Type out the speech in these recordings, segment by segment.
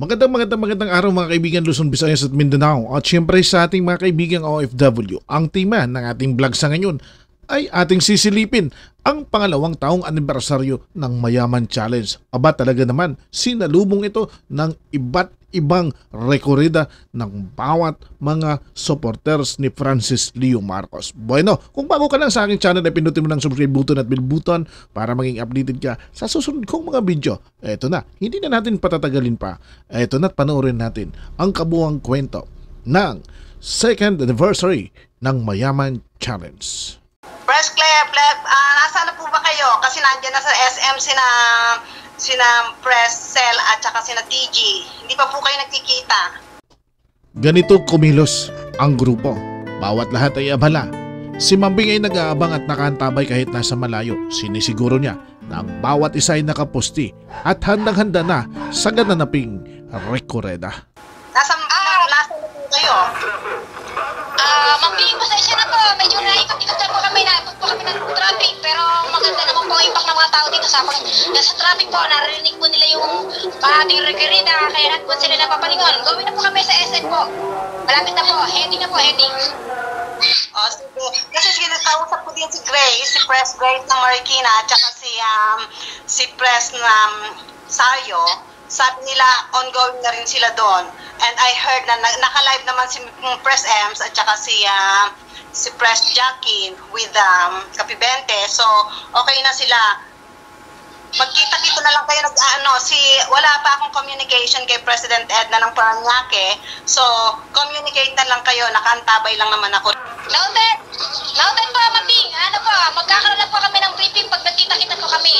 Magandang araw mga kaibigan Luzon, Visayas at Mindanao. At syempre sa ating mga kaibigang OFW, ang tema ng ating vlog sa ngayon ay ating sisilipin ang pangalawang taong anibersaryo ng Mayaman Challenge. Aba talaga naman, sinalubong ito ng iba't ibang rekorida ng bawat mga supporters ni Francis Leo Marcos. Bueno, kung bago ka lang sa aking channel ay pinutin mo ng subscribe button at bell button para maging updated ka sa susunod kong mga video. Eto na, hindi na natin patatagalin pa. Eto na, panoorin natin ang kabuuang kwento ng 2nd anniversary ng Mayaman Challenge. Press Claire, nasaan na po ba kayo? Kasi nandiyan na sa SMC na sina Press Cell at saka sina TG. Hindi pa po kayo nagkikita. Ganito kumilos ang grupo. Bawat lahat ay abala. Si Mambing ay nag-aabang at nakaantabay kahit nasa malayo. Sinisiguro niya na ang bawat isa ay nakaposti at handang-handa na sa gananaping rekoreda. Nasaan na po kayo? Mambing, pasensya na po. Medyo naikot-ikot po kami, naabot po kami ng traffic. Pero maganda naman po ang impact ng mga tao dito sa akin. Nasa traffic po, narinig po nila yung ating rekorida. Kaya nagbon sila na papalingon. Gawin na po kami sa SM po. Malapit na po. Heading na po, heading. O, sige. Kasi sige, kausap po din si Grace, si Press Grace ng Marikina, at saka si Press ng Sario. Sabi nila, ongoing na rin sila doon. And I heard na naka-live naman si Press Ems at saka si Press Jackie with Kapibente. So, okay na sila. Magkita-kita na lang kayo. Wala pa akong communication kay President Edna ng Paranaque. So, communicate na lang kayo. Nakaantabay lang naman ako. Loaded po, Mambing. Ano po, magkakaroon lang po kami ng briefing pag nagkita-kita po kami.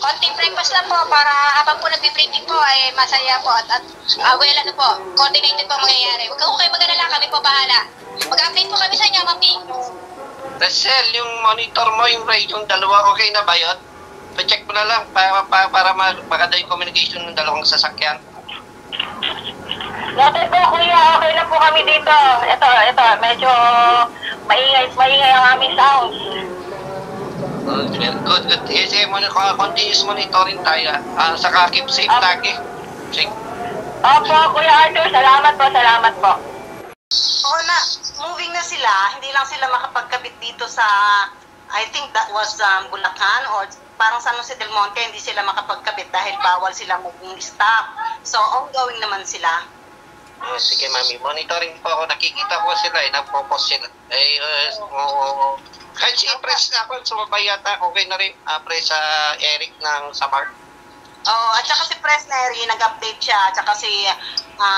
Konting breakfast lang po para habang po nagbibriefing po ay masaya po at po, coordinated po mangyayari. Huwag kayo mag-alala, kami po bahala. Mag-update po kami sa inyo, Mambing. Rachel, yung monitor mo, yung radio, yung dalawa, okay na ba yun? Pa-check mo na lang para maganda yung communication ng dalawang sasakyan. Loaded po, kuya. Okay na po kami dito. Ito, medyo maingay ang aming sound. Good. Kasi continuous monitoring tayo. Saka keep safe lagi. Opo, Kuya Arthur. Salamat po. Oo na. Moving na sila. Hindi lang sila makapagkabit dito sa, I think that was Bulacan or parang San Jose del Monte. Hindi sila makapagkabit dahil bawal sila mag-stop. So, ongoing naman sila. Sige, Mami. Monitoring po ako. Nakikita ko sila. Nagpo-post sila. Kahit si Press na ako, sumabay yata. Okay na rin. Press Eric ng Samar. Oo. At saka si Press na Eric, nag-update siya. At saka si,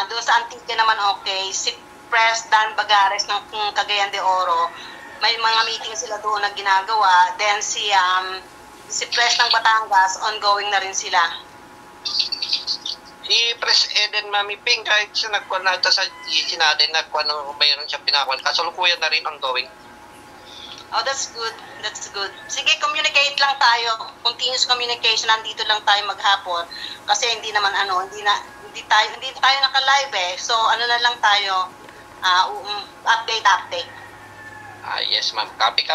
doon sa Antique naman okay. Si Press Dan Bagares ng Cagayan de Oro. May mga meeting sila doon na ginagawa. Then si Press ng Batangas, ongoing na rin sila. I-press Eden, Mami Ping, kahit siya nagkuhan na ito sa sinadin, nagkuhan na mayroon siya pinakuhan. Kasalukuyan na rin ang going. Oh, that's good. Sige, communicate lang tayo. Continuous communication, nandito lang tayo maghapon. Kasi hindi naman hindi tayo naka-live eh. So, ano na lang tayo, update. Yes, ma'am. Copy.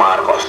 Marcos.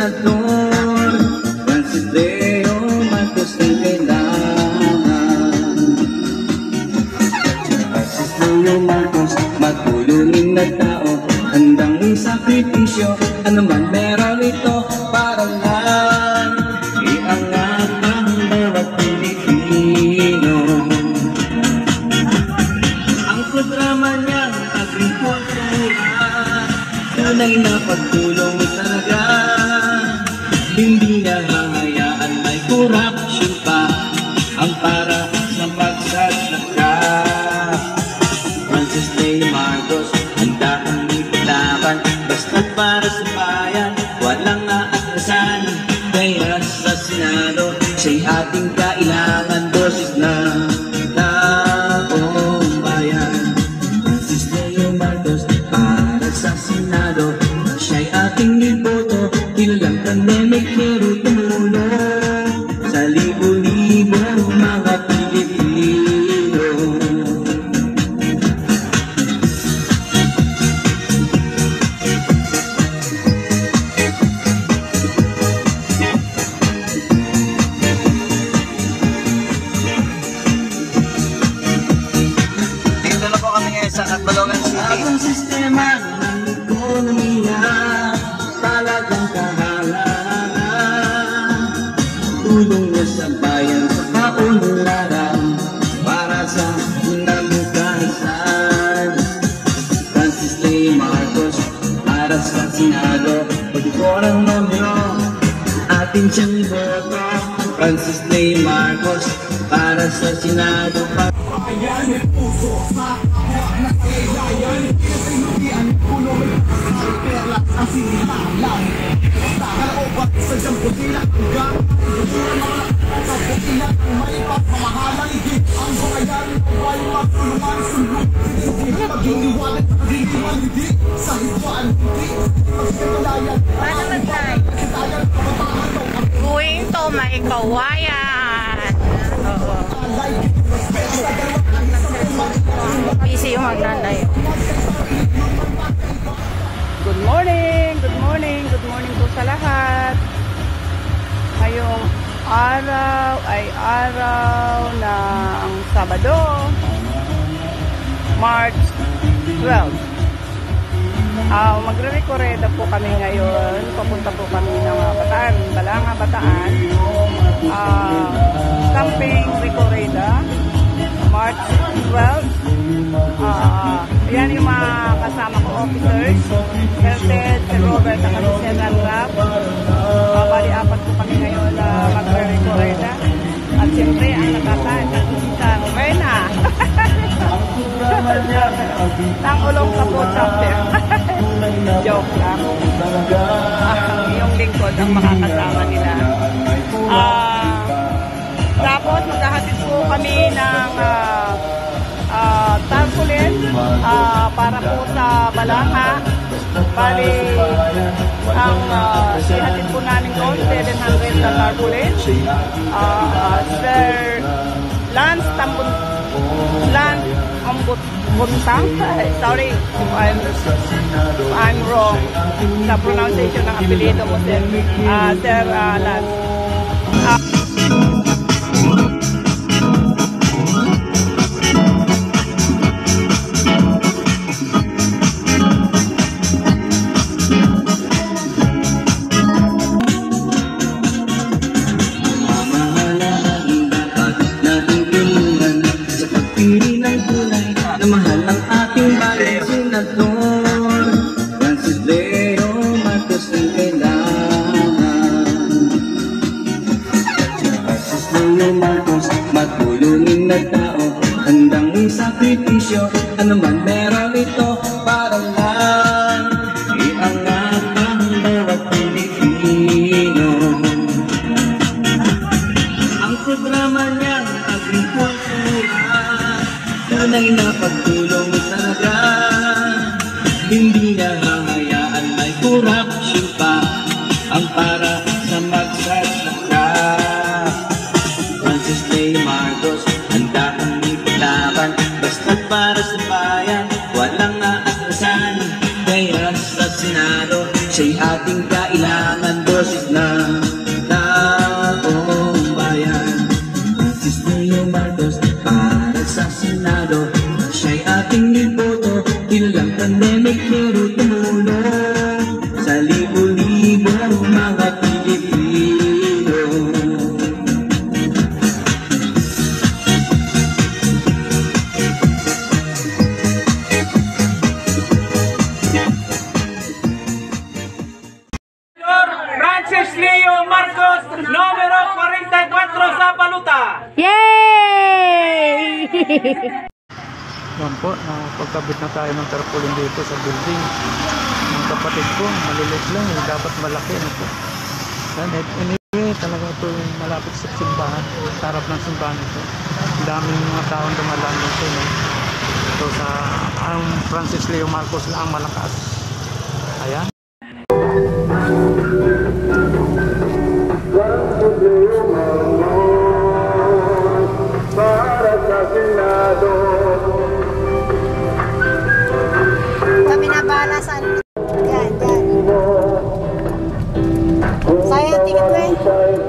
Arthur, Francis Leo Marcos ang kailangan. Francis Leo Marcos, matulungin na tao, handang sakripisyo, anuman meron ito para lang iangat ang bawat Pilipino. Ang programa niyang agrikultura tunay na pagtulong talaga, hindi na hahayaan may corruption pa ang para sa pagsatsaka. Francis Leo Marcos, handa kang ipitaban, basta't para sa bayan, walang aatrasan. Kaya sa Senado, siya'y ating kailangan, boses na taong bayan. Francis Leo Marcos, para sa Senado, siya'y ating liboto, kilalang pandemic pero tumulong sa libo-libong mga Pilipino. Dito na po kami ngayon sa Katbalogan City. Ang sistema ng ekonomiya talagang kahalangan, tulong niya sa bayan sa kaunlaran para sa namukasan. Francis Leo Marcos, para sa Senado, pagdikorang nomyo atin siyang iboto. Francis Leo Marcos, para sa Senado. Ayan ang puso sa hawak na kailayan, pinagsinutian ang puno ng perlas ang sinilalang. Sa kalaobat, sadyang putila ang gamit, natura mga sa putina ang malipat, mamahalang higit ang bukayan, naway pagtulungan, sunod, hindi pag-iniwalat, hindi malibig, sa hidwaan, hindi, pagkakalayan, pagkakalayan, kabataan, buwing to may kawayan. Oo. Good morning po sa lahat. Ngayong araw ay araw ng Sabado, March 12. Magre-recoreda po kami ngayon. Papunta po kami ng Bataan, Balanga, Bataan. Camping recoreda March 12. Ayan yung mga kasama ko officers. Helted, Sir Robert, at kasi Sir Ralrap. Bali, apat po kami ngayon na magre-recoreda. At siyempre, ang nakataan at isita Rena. Nang ulong sa po chapter. Joke lang. Yung lingkod ang makakasama nila. Tapos maghahatid po kami ng tarpaulin para po sa Balanga. Bali, ang ihatid po namin doon, 700 na tarpaulin. Sir Lance Tambun, Lance Ambutang, sorry if I'm wrong sa pronunciation ng apelido ko, Sir, Sir Lance. Matulungin na tao, handang sakripisyo, anuman meron ito para lang iangat ang bawat Pilipino. Ang programa niyang agrikultura tunay na pagtulong talaga, hindi na hahayaan may corruption pa ang para sa magsasaka. Basta't para sa bayan, walang aatrasan. Kaya sa Senado, siya'y ating kailangan, boses. número 44 sa paluta. Yay! Yan po, pagkabit na tayo ng tarpaulin dito sa building. Ang kapatid ko, malilit lang, dapat malaki na po. Anyway, talaga ito yung malapit sa simbahan, tarap ng simbahan ito. Ang daming mga taong dumalaan dito. Ito sa ang Francis Leo Marcos na ang malakas. Ayan. Kami na bahala sa ano. Yan, yan. Sayang ang ticket ko eh.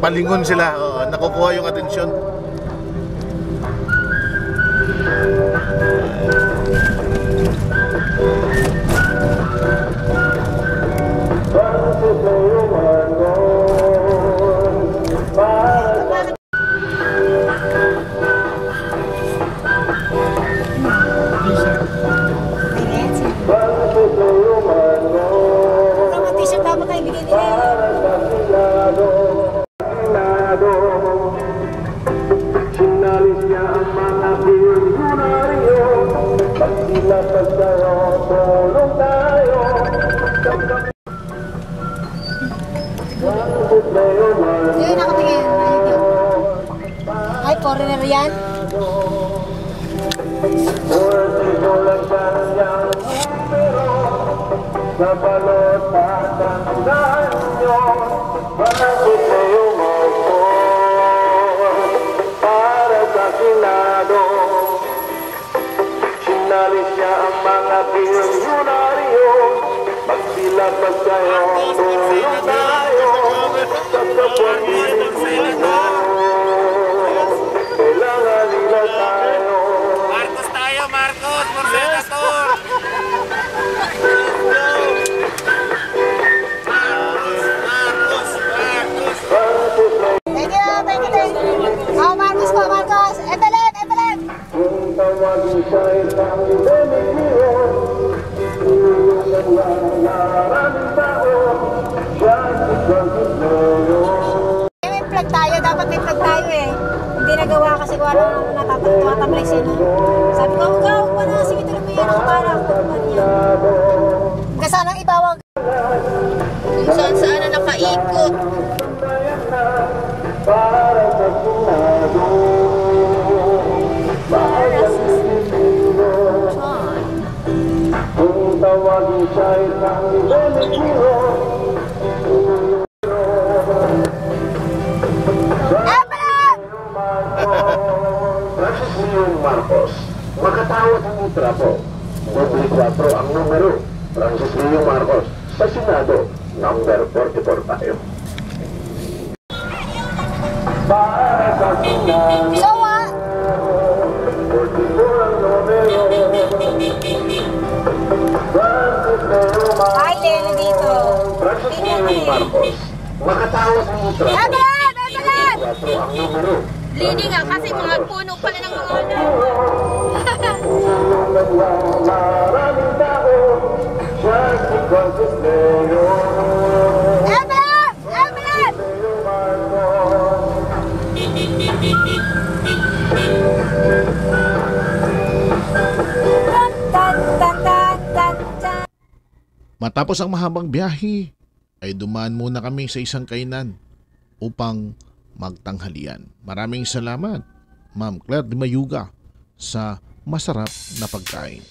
Palingon sila, nakukuha yung atensyon. Matapos ang mahabang biyahe, ay dumaan muna kami sa isang kainan upang magtanghalian. Maraming salamat, Ma'am Claire Dimayuga, sa masarap na pagkain.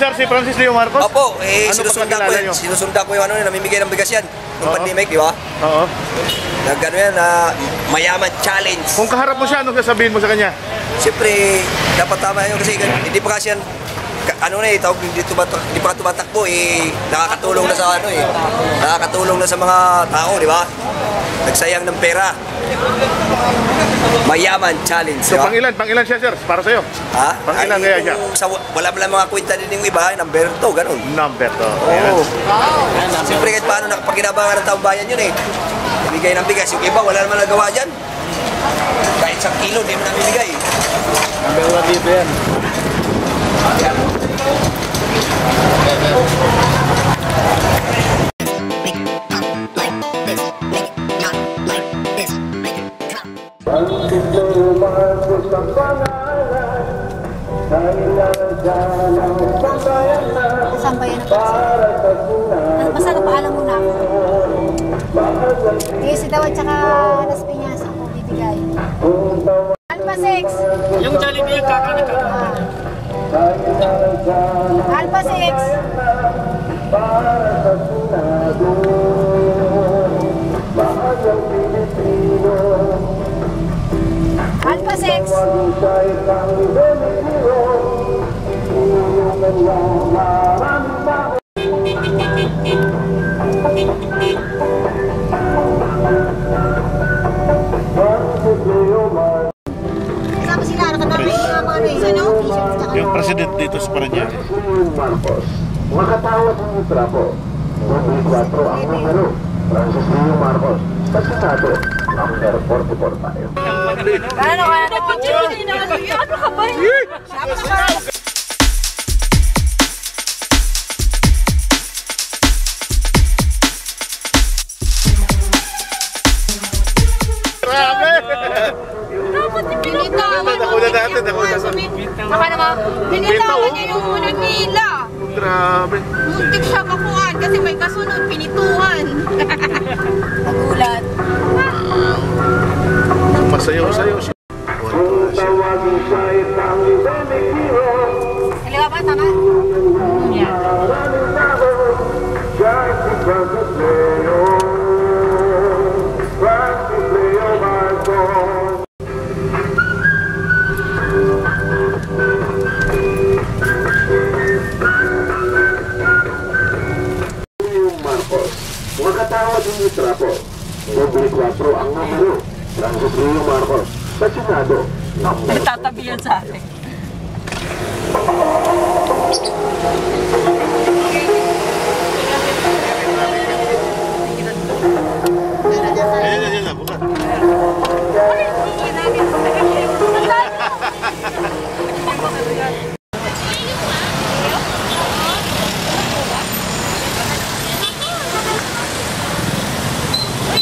sir, si Francis Leo Marcos? Opo, eh, sinusundan ko yung ano, namimigay ng bigas yan. Nung pandemic, di ba? Oo. Nag-ano yan, Mayaman Challenge. Kung kaharap mo siya, ano sasabihin mo sa kanya? Siyempre, dapat tama yun kasi hindi pa kasi yan, ano na eh, tawag dito ba, di pa tumatakbo eh, nakakatulong na sa ano eh, nakakatulong na sa mga tao, di ba? Nagsayang ng pera. Mayaman Challenge. So pangilan siya sir, para sa'yo? Ha? Pangilan kaya siya? Wala mga kwenta din yung iba, number 2, ganun. Number 2. Oo. Siyempre kahit paano nakapakinabangan ng taong bayan yun eh. Ibigay ng bigas, yung iba wala naman nagawa dyan. Kahit 1 kilo, di mo namin bigay. Number 1 dito yan. Sampai na pasal. Pasal na paalam muna ako. Yung sitaw at saka alas pinyas ako bibigay. Alpha 6. Yung Jollibee yung kakanak ka. Alpha 6. Alpha 6. Yung president dito sa Paranya. Marcos, makatawad ng trapo. 24 ang numero. Francis Leo Marcos, kasinado, number 44 tayo. Ano ka na picture din ano yun? Ano ka ba? Pinitawan niya yung unod niya ila. Grabe. Muntik siya kakuan kasi may kasunod, pinituhan. Nagulat. Masayaw-sayaw siya. Kaliwa ba? Tama? Yeah. Trapo, 24 ang numero. Francis Leo Marcos, sa Senado. Natatabi yan sa atin.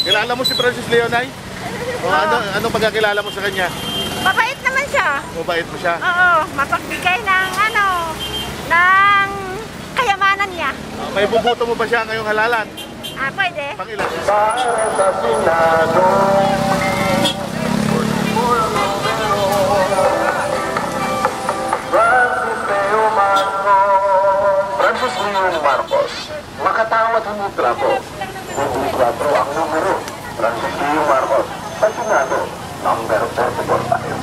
Kilala mo si Francis Leonay? Ano pagkakilala mo sa kanya? Mabait naman siya. Mabait mo siya? Oo, mapagbigay ng ano, ng kayamanan niya. May bubuto mo ba siya ngayong halalan? Ah, pwede. Pangilan. Para sa Senado. Francis Leo Marcos. Makatawad ng trapo. 24 ang numero. Francis Leo Marcos, Senado, number 44 tayo.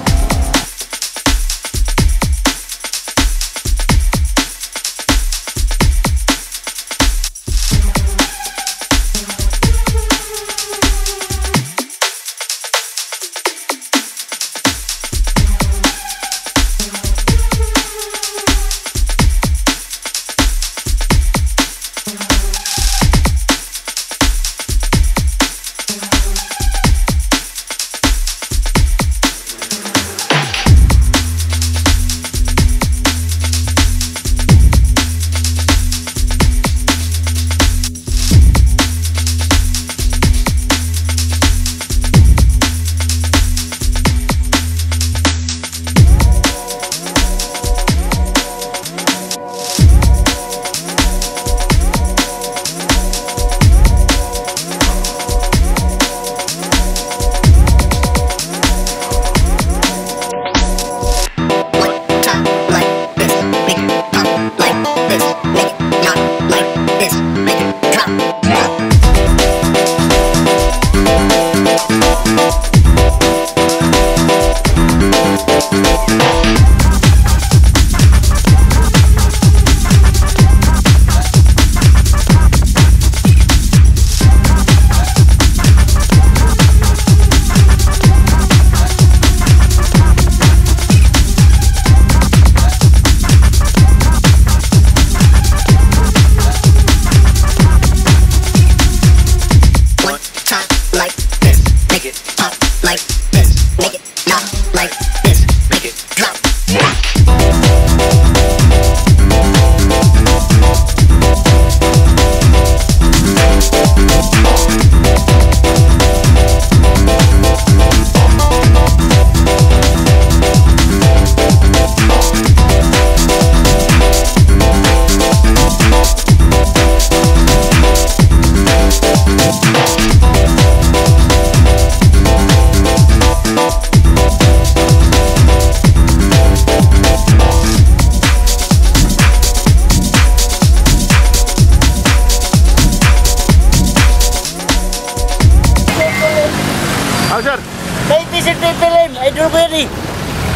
How, sir? May t-shirt na itilim. Idol ko yan eh.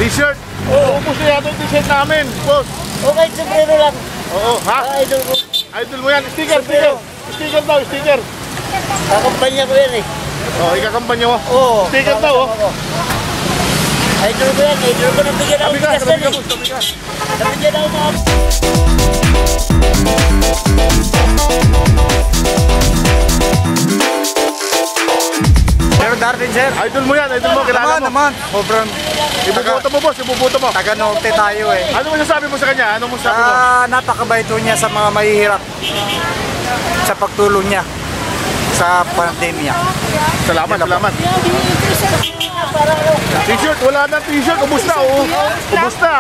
T-shirt? Oo, ubos na yata yung t-shirt namin, boss. Okay, sombrero lang. Oo, ha? Idol ko. Idol mo yan. Sticker, sticker. Sticker daw, sticker. Kakampanya ko yan eh. Oo, ikakampanya mo? Oo. Sticker daw, oh. Idol ko yan. Idol ko nabigyan ako. Nabigyan ako. Nabigyan ako. Sir Darwin, sir. Idol mo yan, idol mo, kilala mo. Naman, naman. Ibubuto mo, boss, ibubuto mo. Taga Norte tayo eh. Ano mo sasabi mo sa kanya? Ano mo sasabi mo? Napakabaito niya sa mga mahihirap. Sa pagtulong niya sa pandemya. Salamat, salamat. T-shirt, wala na t-shirt. Ubus na, oo. Ubus na.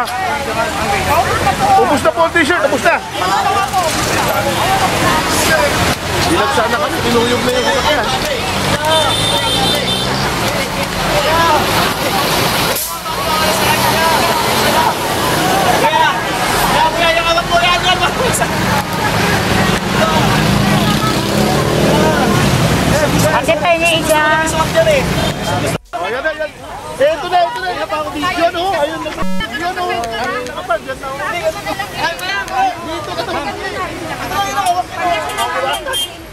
Ubus na po ang t-shirt, ubus na. Binagsa na kami, tinuyog na yung kaya. Ate Peniga. Ito na, ito na. Yan o, ayun na. Yan o, ayun na kapag. Dito ka to.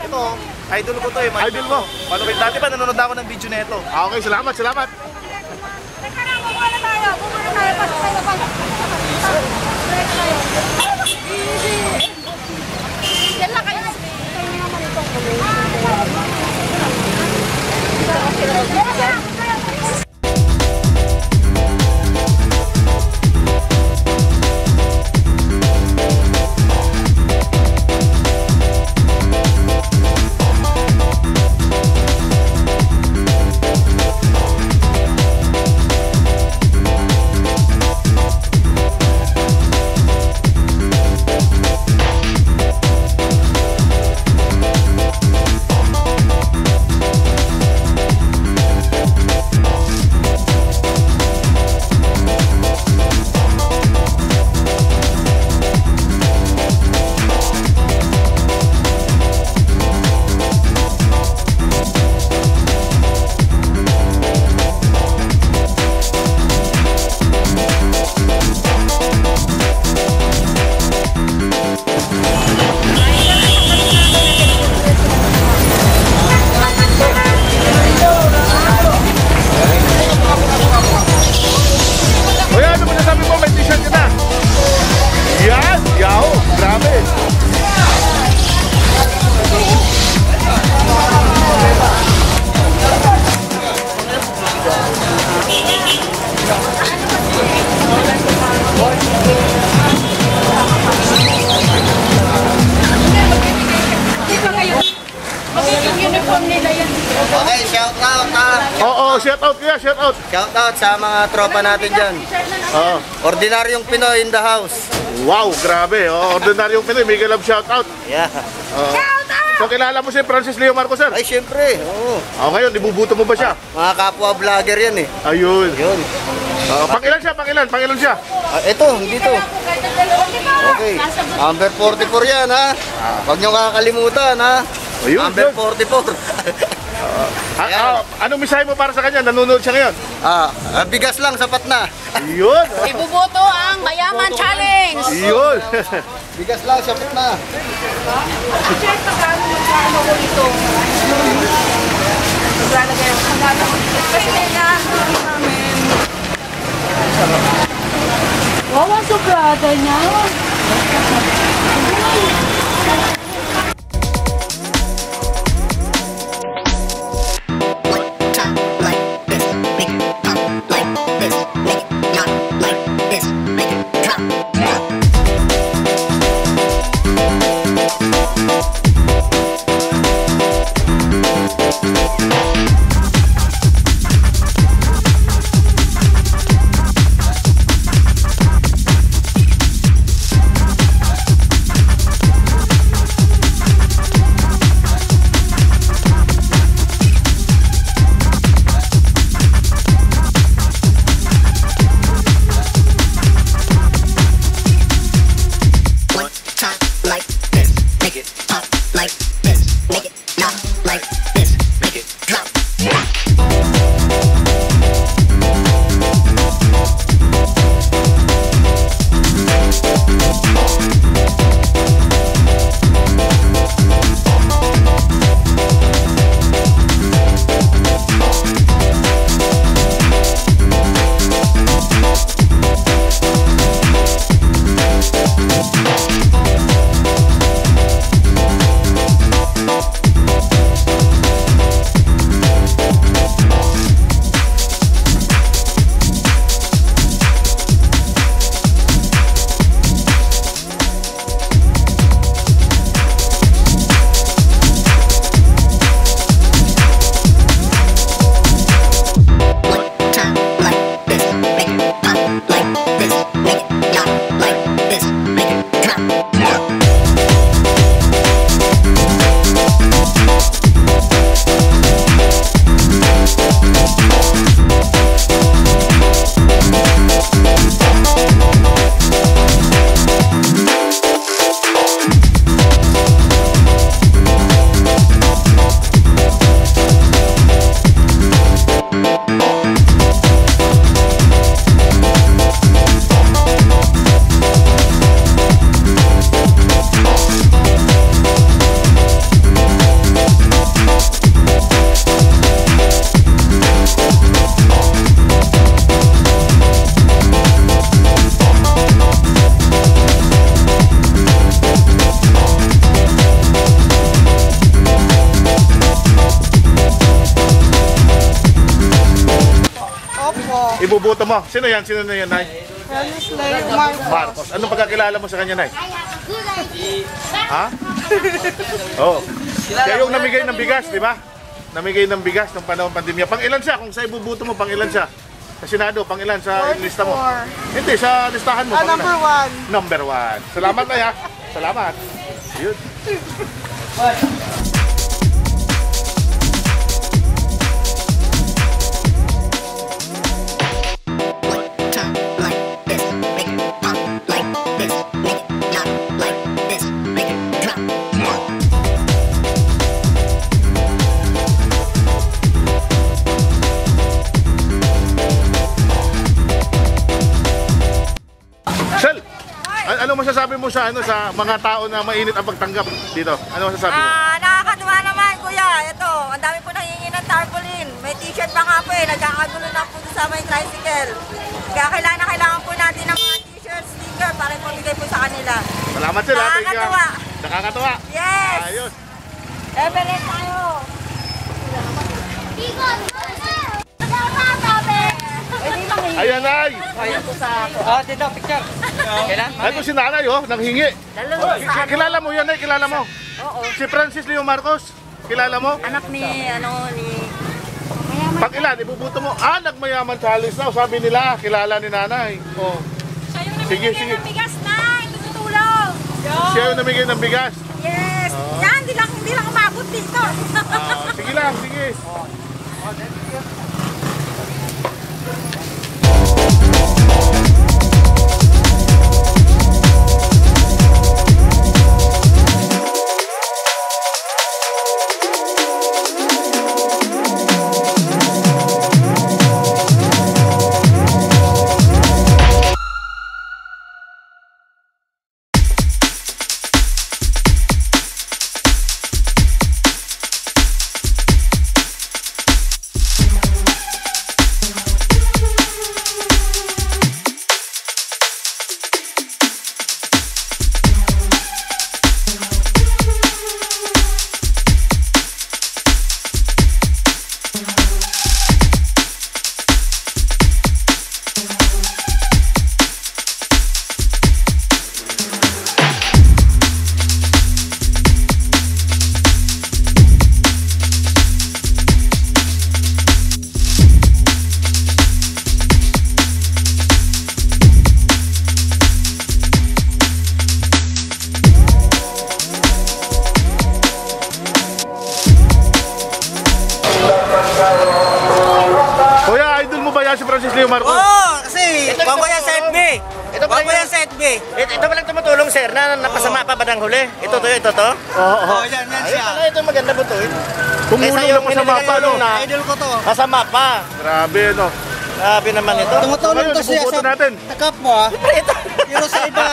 Ito, idol ko to eh. Idol mo. Dati pa nanonood ako ng video na ito. Okay, salamat, salamat. Shoutout sa mga tropa natin dyan. Ordinaryong Pinoy in the house. Wow, grabe. Ordinaryong Pinoy, may galab shoutout. Yeah. So kilala mo si Francis Leo Marcos, sir? Ay, siyempre. O ngayon, ibubuto mo ba siya? Mga kapwa vlogger yan eh. Ayun. Pangilan siya, pangilan, pangilan siya. Ito, dito. Okay. Number 44 yan ha. Huwag nyo kakalimutan ha. Number 44. Anong mensahe mo para sa kanya? Nanonood siya ngayon? Bigas lang, sapat na. Yun. Ibubuto ang Mayaman Challenge. Yun. Bigas lang, sapat na. Check pa gano'n magkano ko dito. Maglalagay ako. Kasi nangyayon namin. Wow, ang sobrada niya. Pagbubuto mo. Sino yan? Sino na yan, Nay? Francis Leo Marcos. Anong pagkakilala mo sa kanya, Nay? Ha? Oh. Siya yung namigay ng bigas, di ba? Namigay ng bigas ng panahon pandemya. Pang ilan siya? Kung sa ibubuto mo, pang ilan siya? Senado, pang ilan sa lista mo? Hindi, sa listahan mo. Number 1. Number 1. Salamat, Nay, ha? Salamat. Yun. Masasabi mo sa ano sa mga tao na mainit ang pagtanggap dito? Ano masasabi mo? Nakakatuwa naman, kuya. Ito, ang dami po nanghingi ng tarpaulin. May t-shirt pa nga po eh. Nagkakagulo na po sa may tricycle. Kaya kailangan po natin ng mga t-shirt, sticker para ipamigay po sa kanila. Salamat sila. Nakakatuwa. Nakakatuwa. Yes. Ayos. Evelyn tayo. Ayan, Nay. Ayan po sa... Oh, dito, picture. Ayan po si Nanay, oh, nanghingi. Kilala mo yan, Nay, kilala mo? Oo. Si Francis Leo Marcos, kilala mo? Anak ni, ano, ni... Pag ilan, ibubuto mo, nagmayaman challenge na, sabi nila, kilala ni Nanay. Oo. Siya yung namigay ng bigas, Nay, tututulong. Siya yung namigay ng bigas? Yes. Yan, hindi lang umabot dito. Sige lang, sige. Oh, dito yun. Masama pa. Grabe, no? Grabe naman ito. Tumutulong to siya sa takap mo, ha? Pero sa iba,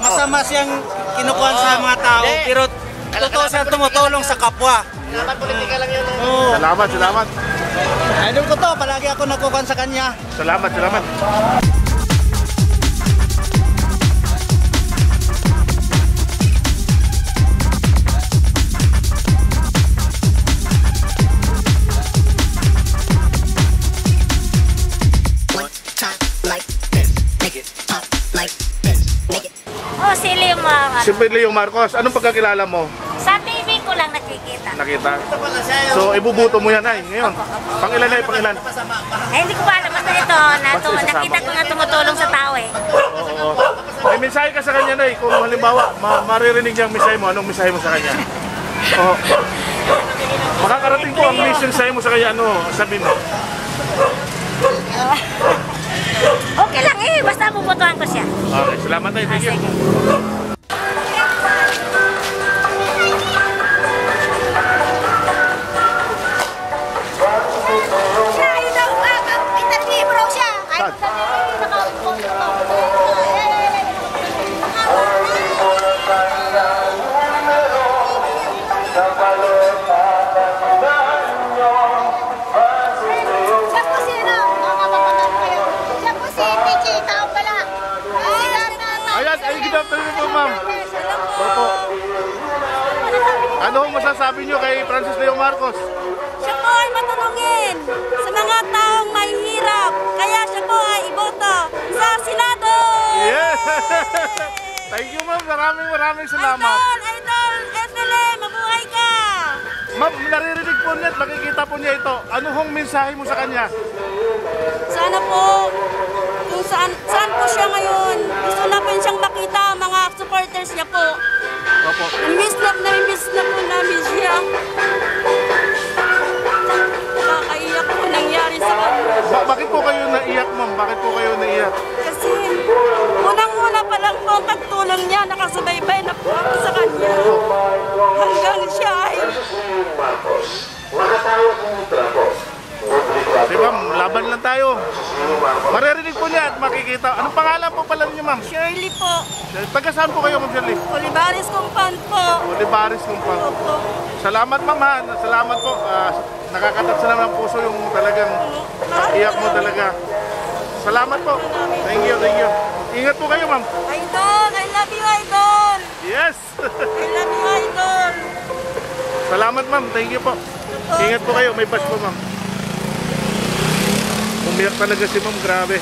masama siyang kinukuhan sa mga tao. Pero totoo siya tumutulong sa kapwa. Salamat, politika lang yun. Salamat, salamat. Idol ko to, palagi ako nakukuhan sa kanya. Salamat, salamat. Si Leo Marcos, anong pagkakilala mo? Sa TV ko lang nakikita. Nakita? So, ibubuto mo yan, Nay, ngayon. Pangilan, Nay, pangilan? Hindi ko pa alam. Basta ito, nakita ko na tumutulong sa tao, eh. May mensahe ka sa kanya, Nay. Kung halimbawa, maririnig niya ang mensahe mo, anong mensahe mo sa kanya? Makakarating po ang mensahe mo sa kanya, ano, sabihin mo? Okay lang, eh. Basta bubutuan ko siya. Okay, salamat, Nay. Thank you. Ano masasabi niyo kay Francis Leo Marcos? Siya po ay matulungin sa mga taong may hirap. Kaya siya po ay Thank you, ma'am. Maraming salamat. Idol, Edele, mabuhay ka. Ma'am, naririnig po niya at makikita po niya ito. Ano hong mensahe mo sa kanya? Sana po, kung saan po siya ngayon, gusto na po siyang makita mga supporters niya po. Opo. Miss na po namin siya. Nakakaiyak po nangyari sa kanya. Bakit po kayo naiyak, ma'am? Bakit po kayo naiyak? Kasi unang-una pa lang po ang pagtulong niya, nakasubaybay na po ako sa kanya. Hanggang siya ay... Di ma'am, laban lang tayo. Maririnig po niya at makikita. Anong pangalan po pala niyo, ma'am? Shirley po. Taga saan po kayo, ma'am Shirley? Olivares Kumpan po. Olivares Kumpan. Opo. Salamat, ma'am, ha. Salamat po. Nakakatatsa naman ang puso yung talagang iyak mo talaga. Salamat po. Thank you, thank you. Ingat po kayo, ma'am. Idol, I love you, Idol. Yes. I love you, Idol. Salamat, ma'am. Thank you po. Ingat po kayo. May batch po, ma'am. Umiyak talaga si ma'am. Grabe.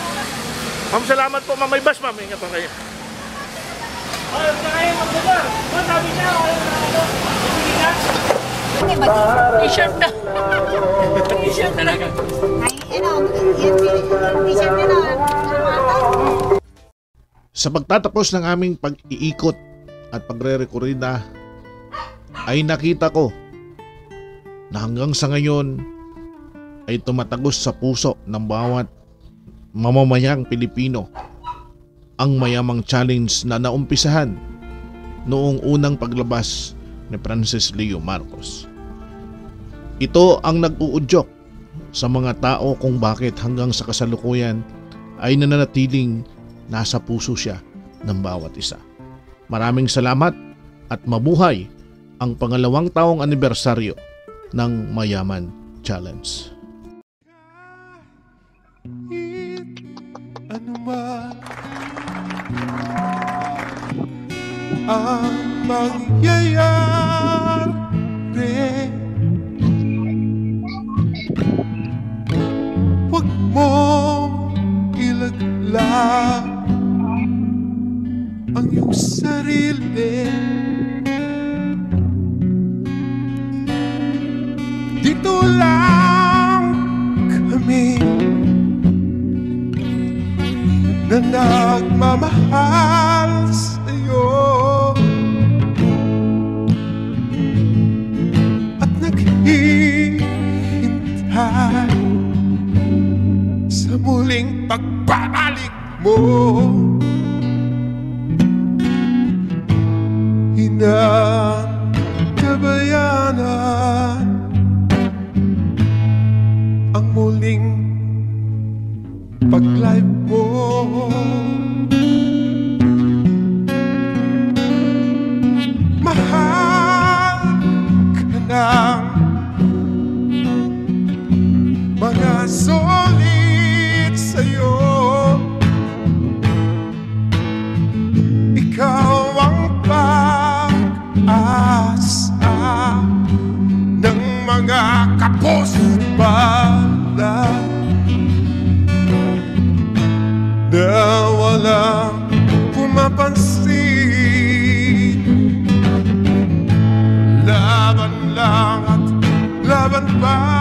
Ma'am, salamat po, ma'am. May batch, ma'am. Ingat po kayo. Ayaw na kayo, ma'am. Ma'am, sabi niya. Ayaw na kayo. Hindi na. T-shirt na. T-shirt talaga. Ay, t-shirt na. Sa pagtatapos ng aming pag-iikot at pagre-rekurida ay nakita ko na hanggang sa ngayon ay tumatagos sa puso ng bawat mamamayang Pilipino ang Mayamang Challenge na naumpisahan noong unang paglabas ni Francis Leo Marcos. Ito ang nag-uudyok sa mga tao kung bakit hanggang sa kasalukuyan ay nananatiling nasa puso siya ng bawat isa. Maraming salamat at mabuhay ang pangalawang taong anibersaryo ng Mayaman Challenge. Ano ba ang mangyayari? Huwag mo ilaglag ang iyong sarili. Dito lang kami na nagmamahal sa'yo at naghihintay sa muling pagbabalik mo. Ang kabayanan ang muling pag-live mo. Mahal ka ng mga sulit sa'yo. Ikaw ang asa ng mga kapos bala na walang pumapansin. Laban lang at laban pa.